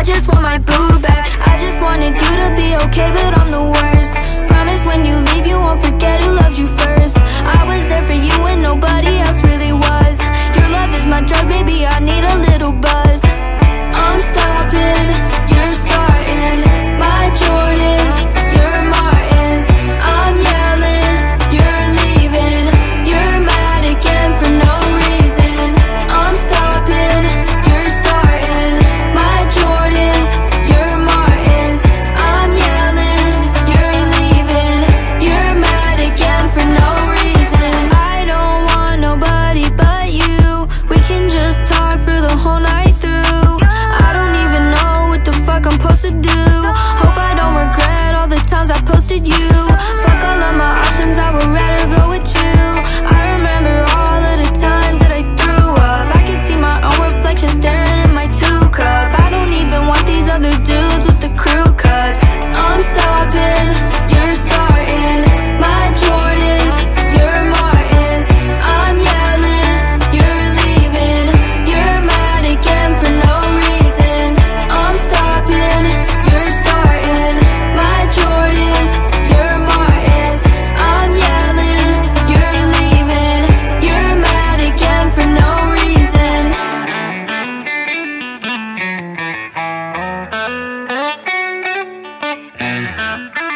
I just want my boo back. I just wanted you to be okay, but I'm the worst. Promise when you leave you won't forget who loved you first. I was there for you and nobody else really was. Your love is my drug, baby, I need a little buzz. I'm stopping, you're starting. My Jordans, your Martins. I'm yelling, you're leaving. You're mad again for no reason. I'm stopping, you're starting. My Jordans, your Martins. I'm yelling, you're leaving. You're mad again for no reason. I don't want nobody but you. We can just talk for the whole night. I posted you. Fuck all of my options, I would rather go with you. I remember all of the times that I threw up. I could see my own reflection staring in my 2 cup. I don't even want these other dudes with the crew cuts. I'm stopping, you're starting. My Jordans, your Martins. I'm yelling, you're leaving. You're mad again for no reason. I'm stopping, you're starting. My Jordans, your Martins. I'm yelling, you're leaving. You're mad again for no reason.